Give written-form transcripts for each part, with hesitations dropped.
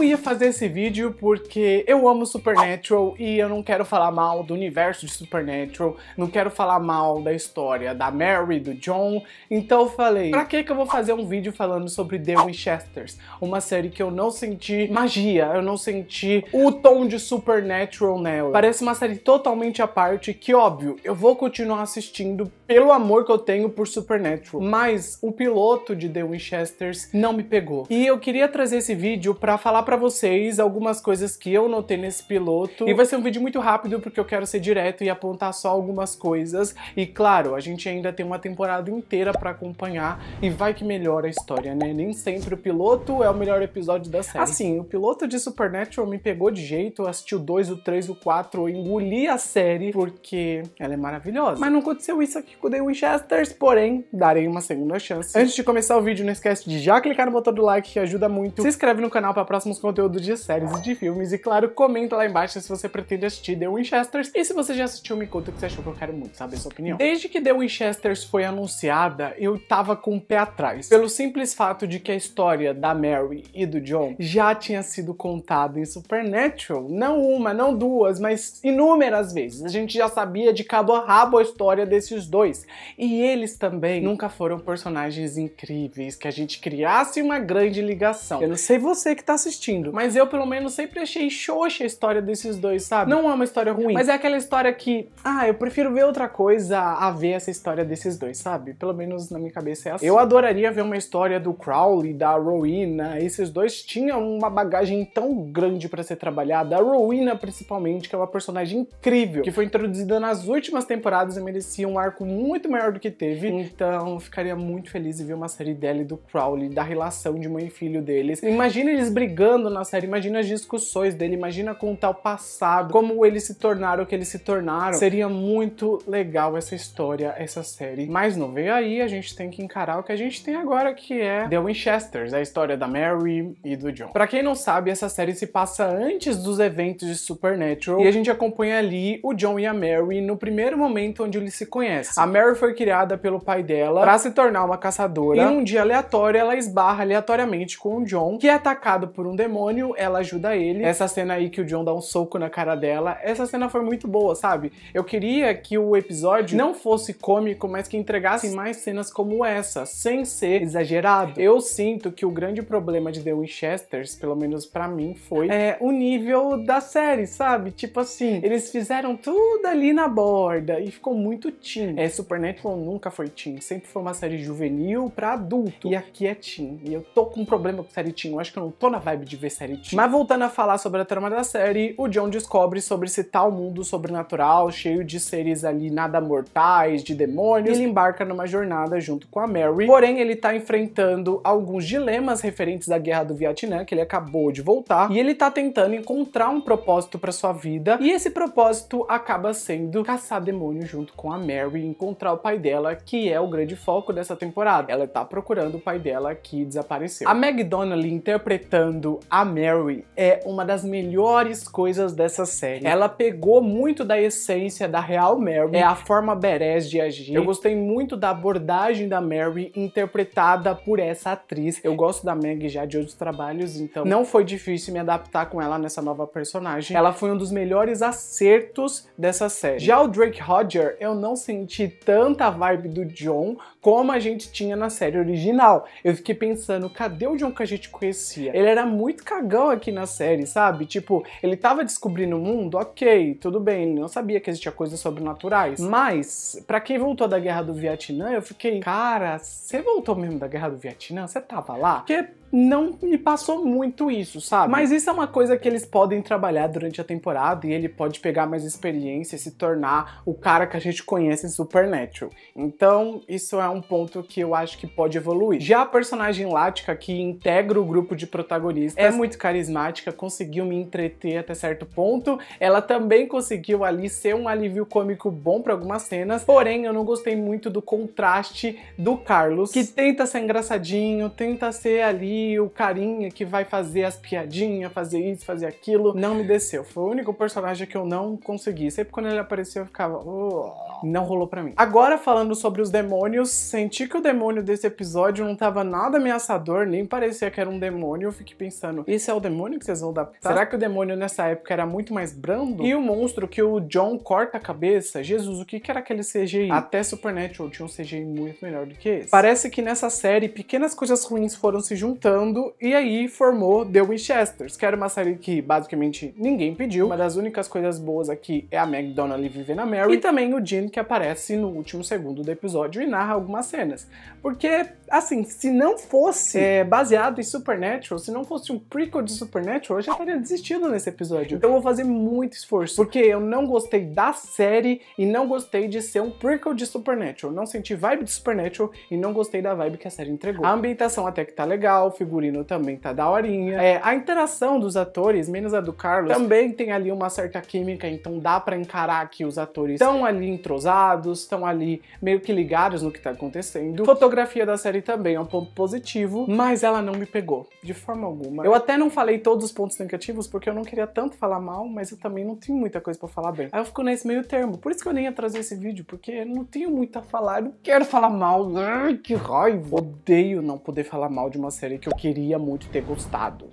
não ia fazer esse vídeo porque eu amo Supernatural e eu não quero falar mal do universo de Supernatural, não quero falar mal da história da Mary, do John, então eu falei, pra que eu vou fazer um vídeo falando sobre The Winchesters? Uma série que eu não senti magia, eu não senti o tom de Supernatural nela. Parece uma série totalmente à parte que, óbvio, eu vou continuar assistindo pelo amor que eu tenho por Supernatural, mas o piloto de The Winchesters não me pegou. E eu queria trazer esse vídeo pra falar pra vocês algumas coisas que eu notei nesse piloto. E vai ser um vídeo muito rápido porque eu quero ser direto e apontar só algumas coisas. E claro, a gente ainda tem uma temporada inteira pra acompanhar e vai que melhora a história, né? Nem sempre o piloto é o melhor episódio da série. Assim, o piloto de Supernatural me pegou de jeito, eu assisti o 2, o 3, o 4, eu engoli a série porque ela é maravilhosa. Mas não aconteceu isso aqui com o The Winchesters, porém, darei uma segunda chance. Antes de começar o vídeo, não esquece de já clicar no botão do like, que ajuda muito. Se inscreve no canal para próximos conteúdos de séries e de filmes. E claro, comenta lá embaixo se você pretende assistir The Winchesters. E se você já assistiu, me conta o que você achou, que eu quero muito saber a sua opinião. Desde que The Winchesters foi anunciada, eu tava com o pé atrás. Pelo simples fato de que a história da Mary e do John já tinha sido contada em Supernatural. Não uma, não duas, mas inúmeras vezes. A gente já sabia de cabo a rabo a história desses dois. E eles também nunca foram personagens incríveis que a gente criasse uma grande ligação. Eu não sei você que tá assistindo, mas eu pelo menos sempre achei xoxa a história desses dois, sabe? Não é uma história ruim, mas é aquela história que, ah, eu prefiro ver outra coisa a ver essa história desses dois, sabe? Pelo menos na minha cabeça é assim. Eu adoraria ver uma história do Crowley, da Rowena. Esses dois tinham uma bagagem tão grande pra ser trabalhada. A Rowena, principalmente, que é uma personagem incrível, que foi introduzida nas últimas temporadas e merecia um arco muito maior do que teve. Então, eu ficaria muito feliz em ver uma série dela e do Crowley, da relação de mãe e filho deles. Imagina eles brigando na série, imagina as discussões dele, imagina contar o passado, como eles se tornaram o que eles se tornaram. Seria muito legal essa história, essa série. Mas não veio aí, a gente tem que encarar o que a gente tem agora, que é The Winchesters, a história da Mary e do John. Pra quem não sabe, essa série se passa antes dos eventos de Supernatural e a gente acompanha ali o John e a Mary no primeiro momento onde eles se conhecem. A Mary foi criada pelo pai dela pra se tornar uma caçadora e um dia aleatório ela esbarra aleatoriamente com o John, que é atacado por um demônio, ela ajuda ele. Essa cena aí que o John dá um soco na cara dela, essa cena foi muito boa, sabe? Eu queria que o episódio não fosse cômico, mas que entregasse mais cenas como essa, sem ser exagerado. Eu sinto que o grande problema de The Winchesters, pelo menos pra mim, foi o nível da série, sabe? Tipo assim, eles fizeram tudo ali na borda e ficou muito teen. Supernatural nunca foi teen, sempre foi uma série juvenil pra adulto. E aqui é teen. E eu tô com um problema com série teen, eu acho que eu não tô na vibe de ver série teen. Mas voltando a falar sobre a trama da série, o John descobre sobre esse tal mundo sobrenatural, cheio de seres ali nada mortais, de demônios. Ele embarca numa jornada junto com a Mary, porém ele tá enfrentando alguns dilemas referentes à guerra do Vietnã, que ele acabou de voltar, e ele tá tentando encontrar um propósito pra sua vida, e esse propósito acaba sendo caçar demônios junto com a Mary, encontrar o pai dela, que é o grande foco dessa temporada. Ela tá procurando o pai dela que desapareceu. A Meg Donnelly interpretando a Mary é uma das melhores coisas dessa série. Ela pegou muito da essência da real Mary, é a forma badass de agir. Eu gostei muito da abordagem da Mary interpretada por essa atriz. Eu gosto da Meg já de outros trabalhos, então não foi difícil me adaptar com ela nessa nova personagem. Ela foi um dos melhores acertos dessa série. Já o Drake Rodger, eu não senti tanta vibe do John como a gente tinha na série original. Eu fiquei pensando, cadê o John que a gente conhecia? Ele era muito cagão aqui na série, sabe? Tipo, ele tava descobrindo o mundo, ok, tudo bem, ele não sabia que existia coisas sobrenaturais, mas pra quem voltou da Guerra do Vietnã, eu fiquei, cara, você voltou mesmo da Guerra do Vietnã? Você tava lá? Porque não me passou muito isso, sabe? Mas isso é uma coisa que eles podem trabalhar durante a temporada e ele pode pegar mais experiência e se tornar o cara que a gente conhece em Supernatural. Então, isso é um ponto que eu acho que pode evoluir. Já a personagem Lática, que integra o grupo de protagonistas, é muito carismática, conseguiu me entreter até certo ponto. Ela também conseguiu ali ser um alívio cômico bom pra algumas cenas, porém eu não gostei muito do contraste do Carlos, que tenta ser engraçadinho, tenta ser ali e o carinha que vai fazer as piadinhas, fazer isso, fazer aquilo, não me desceu. Foi o único personagem que eu não consegui. Sempre quando ele apareceu eu ficava... Oh, não rolou pra mim. Agora falando sobre os demônios, senti que o demônio desse episódio não tava nada ameaçador, nem parecia que era um demônio. Eu fiquei pensando, esse é o demônio que vocês vão dar? Será que o demônio nessa época era muito mais brando? E o monstro que o John corta a cabeça? Jesus, o que que era aquele CGI? Até Supernatural tinha um CGI muito melhor do que esse. Parece que nessa série pequenas coisas ruins foram se juntando e aí formou The Winchesters, que era uma série que basicamente ninguém pediu. Uma das únicas coisas boas aqui é a Meg Donnelly vivendo a Mary e também o Gene, que aparece no último segundo do episódio e narra algumas cenas. Porque, assim, se não fosse baseado em Supernatural, se não fosse um prequel de Supernatural, eu já teria desistido nesse episódio. Então eu vou fazer muito esforço, porque eu não gostei da série e não gostei de ser um prequel de Supernatural. Não senti vibe de Supernatural e não gostei da vibe que a série entregou. A ambientação até que tá legal, o figurino também tá daorinha. A interação dos atores, menos a do Carlos, também tem ali uma certa química, então dá pra encarar que os atores estão ali entrosados, estão ali meio que ligados no que tá acontecendo. Fotografia da série também é um ponto positivo, mas ela não me pegou, de forma alguma. Eu até não falei todos os pontos negativos, porque eu não queria tanto falar mal, mas eu também não tinha muita coisa pra falar bem. Aí eu fico nesse meio termo, por isso que eu nem ia trazer esse vídeo, porque eu não tenho muito a falar, eu não quero falar mal. Ai, que raiva! Odeio não poder falar mal de uma série que eu queria muito ter gostado.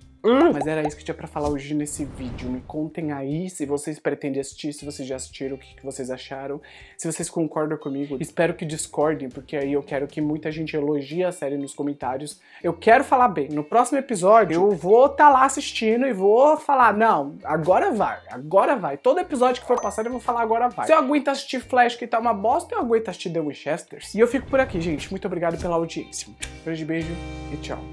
Mas era isso que tinha pra falar hoje nesse vídeo. Me contem aí se vocês pretendem assistir, se vocês já assistiram, o que vocês acharam, se vocês concordam comigo. Espero que discordem, porque aí eu quero que muita gente elogie a série nos comentários. Eu quero falar bem. No próximo episódio eu vou estar lá assistindo e vou falar, não, agora vai, agora vai. Todo episódio que for passado eu vou falar agora vai. Se eu aguento assistir Flash, que tá uma bosta, eu aguento assistir The Winchesters. E eu fico por aqui, gente. Muito obrigado pela audiência. Um grande beijo e tchau.